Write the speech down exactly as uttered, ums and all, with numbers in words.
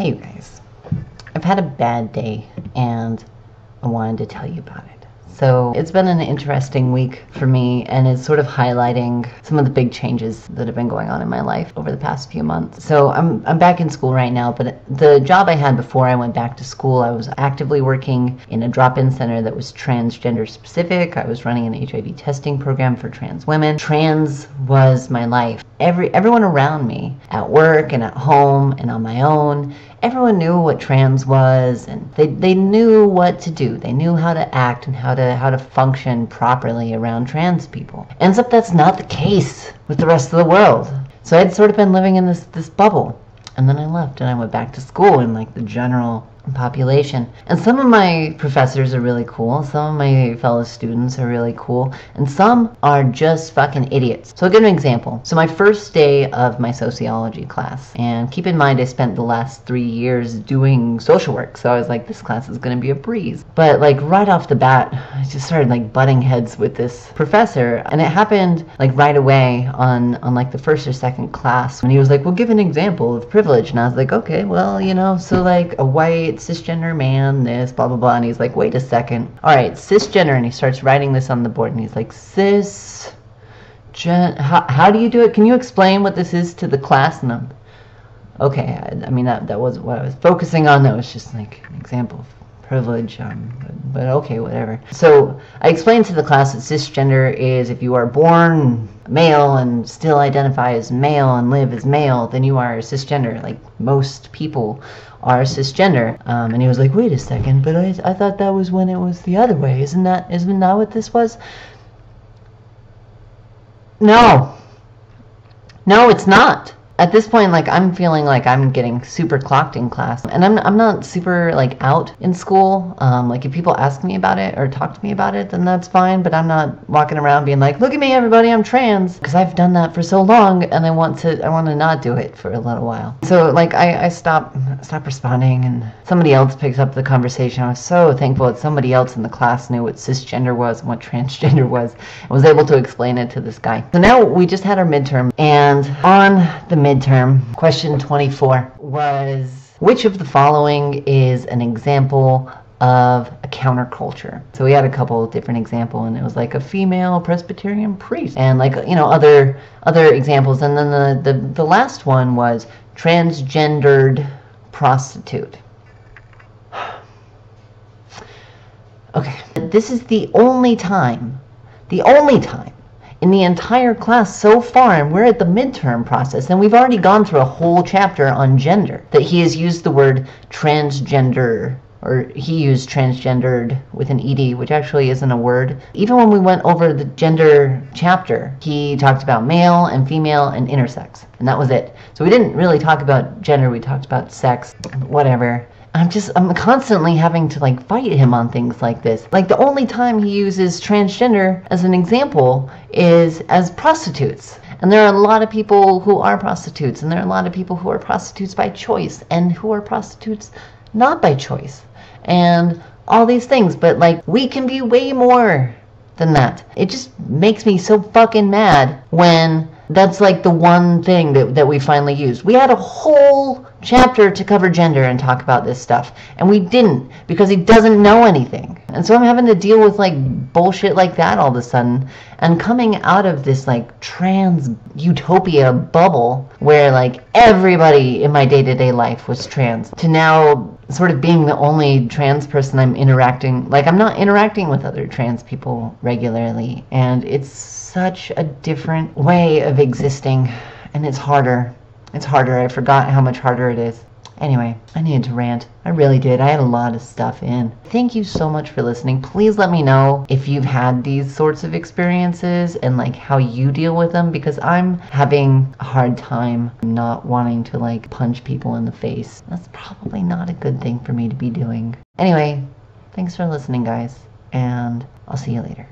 Hey you guys, I've had a bad day and I wanted to tell you about it. So it's been an interesting week for me and it's sort of highlighting some of the big changes that have been going on in my life over the past few months. So I'm, I'm back in school right now, but the job I had before I went back to school, I was actively working in a drop-in center that was transgender specific. I was running an H I V testing program for trans women. Trans was my life. Every, everyone around me, at work and at home and on my own, everyone knew what trans was and they, they knew what to do. They knew how to act and how to, how to function properly around trans people. Ends up that's not the case with the rest of the world. So I'd sort of been living in this, this bubble. And then I left and I went back to school in like the general population. And some of my professors are really cool, some of my fellow students are really cool, and some are just fucking idiots. So I'll give an example. So my first day of my sociology class, and keep in mind I spent the last three years doing social work, so I was like, this class is gonna be a breeze. But like right off the bat, I just started like butting heads with this professor, and it happened like right away on, on like the first or second class, when he was like, well, give an example of privilege. And I was like, okay, well, you know, so like a white cisgender man, this, blah, blah, blah. And he's like, wait a second. All right, cisgender. And he starts writing this on the board. And he's like, cis, gen, how, how do you do it? Can you explain what this is to the class? And I'm, okay, I, I mean, that, that wasn't what I was focusing on. That was just like an example of privilege. Um, but, but okay, whatever. So I explained to the class that cisgender is if you are born male and still identify as male and live as male, then you are cisgender. Like most people are cisgender. Um, and he was like, wait a second, but I, I thought that was when it was the other way. Isn't that, isn't that what this was? No. No, it's not. At this point, like, I'm feeling like I'm getting super clocked in class. And I'm, I'm not super, like, out in school. Um, like, if people ask me about it or talk to me about it, then that's fine. But I'm not walking around being like, look at me, everybody, I'm trans. Because I've done that for so long, and I want to I want to not do it for a little while. So, like, I, I stop, stop responding, and somebody else picks up the conversation. I was so thankful that somebody else in the class knew what cisgender was and what transgender was and was able to explain it to this guy. So now we just had our midterm, and on the midterm, Midterm. Question twenty-four was, which of the following is an example of a counterculture? So we had a couple of different examples, and it was like a female Presbyterian priest and like, you know, other other examples. And then the, the, the last one was transgendered prostitute. Okay, this is the only time, the only time in the entire class so far, and we're at the midterm process, and we've already gone through a whole chapter on gender, that he has used the word transgender, or he used transgendered with an E D, which actually isn't a word. Even when we went over the gender chapter, he talked about male and female and intersex, and that was it. So we didn't really talk about gender, we talked about sex, whatever. I'm just, I'm constantly having to like fight him on things like this. Like the only time he uses transgender as an example is as prostitutes. And there are a lot of people who are prostitutes, and there are a lot of people who are prostitutes by choice and who are prostitutes not by choice and all these things. But like, we can be way more than that. It just makes me so fucking mad when that's like the one thing that, that we finally used. We had a whole chapter to cover gender and talk about this stuff, and we didn't, because he doesn't know anything. And so I'm having to deal with like bullshit like that all of a sudden, and coming out of this like trans utopia bubble where like everybody in my day-to-day life was trans, to now sort of being the only trans person I'm interacting, like I'm not interacting with other trans people regularly, and it's such a different way of existing, and it's harder. It's harder. I forgot how much harder it is. Anyway, I needed to rant. I really did. I had a lot of stuff in. Thank you so much for listening. Please let me know if you've had these sorts of experiences and like how you deal with them, because I'm having a hard time not wanting to like punch people in the face. That's probably not a good thing for me to be doing. Anyway, thanks for listening, guys, and I'll see you later.